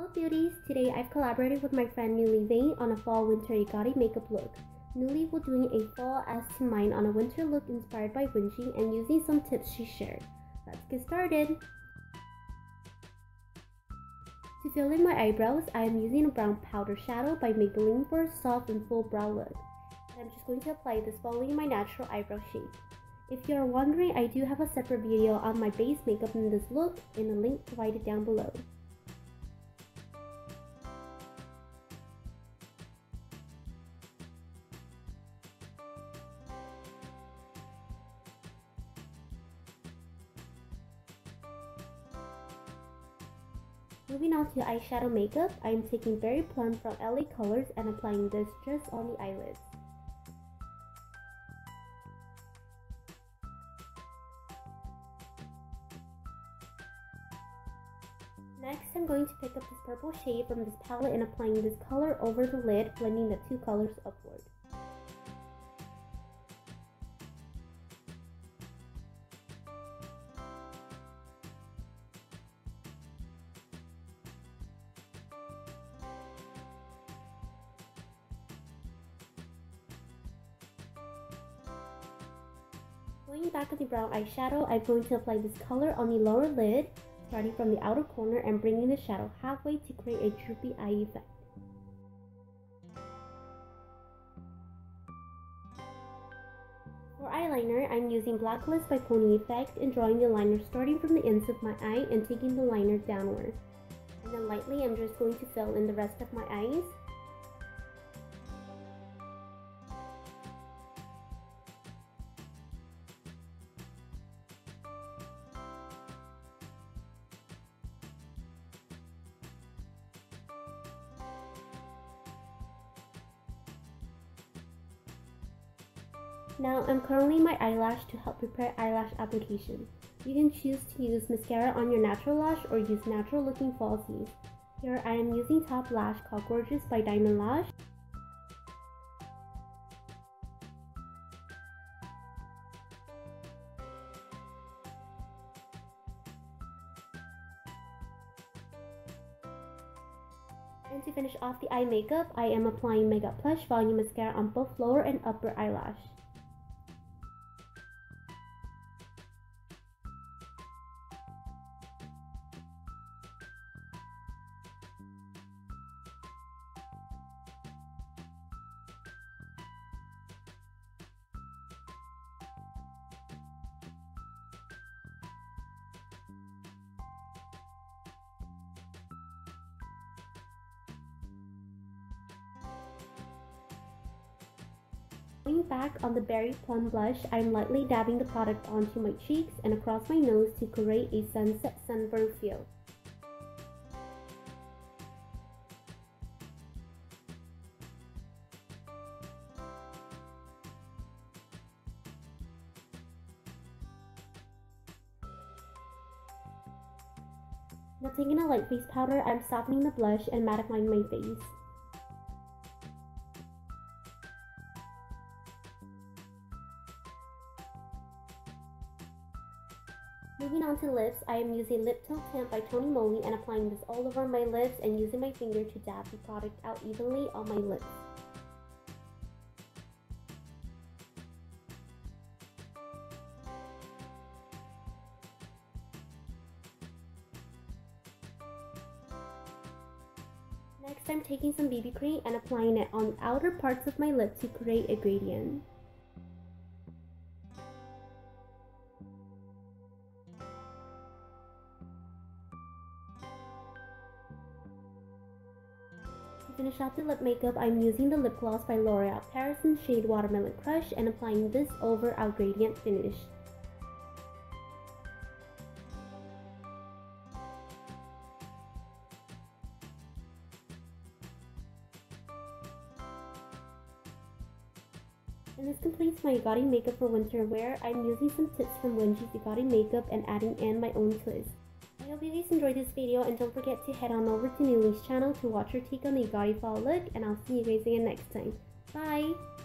Hello beauties! Today I've collaborated with my friend Nuehle Vang on a fall winter Igari makeup look. Nuehle will doing a fall-esque to mine on a winter look inspired by Wengie and using some tips she shared. Let's get started! To fill in my eyebrows, I am using a brown powder shadow by Maybelline for a soft and full brow look. And I'm just going to apply this following my natural eyebrow shape. If you are wondering, I do have a separate video on my base makeup in this look and a link provided down below. Moving on to eyeshadow makeup, I am taking Berry Plum from LA Colors and applying this just on the eyelids. Next, I'm going to pick up this purple shade from this palette and applying this color over the lid, blending the two colors upward. Going back with the brown eyeshadow, I'm going to apply this color on the lower lid, starting from the outer corner and bringing the shadow halfway to create a droopy eye effect. For eyeliner, I'm using Black List by Pony Effect and drawing the liner starting from the ends of my eye and taking the liner downward. And then lightly, I'm just going to fill in the rest of my eyes. Now, I'm curling my eyelash to help prepare eyelash application. You can choose to use mascara on your natural lash or use natural looking falsies. Here, I am using top lash called Gorgeous by Diamond Lash. And to finish off the eye makeup, I am applying Mega Plush Volume Mascara on both lower and upper eyelash. Going back on the Berry Plum blush, I'm lightly dabbing the product onto my cheeks and across my nose to create a sunset sunburn feel. Now taking a light face powder, I'm softening the blush and mattifying my face. Moving on to lips, I am using Lip Tone Tint by Tony Moly and applying this all over my lips and using my finger to dab the product out evenly on my lips. Next, I'm taking some BB cream and applying it on the outer parts of my lips to create a gradient. To finish off the lip makeup, I'm using the lip gloss by L'Oreal Paris in shade Watermelon Crush and applying this over our gradient finish. And this completes my Igari makeup for winter wear. I'm using some tips from Wengie's Igari makeup and adding in my own twist. I hope you guys enjoyed this video, and don't forget to head on over to Nuehle's channel to watch her take on the Igari fall look, and I'll see you guys again next time. Bye!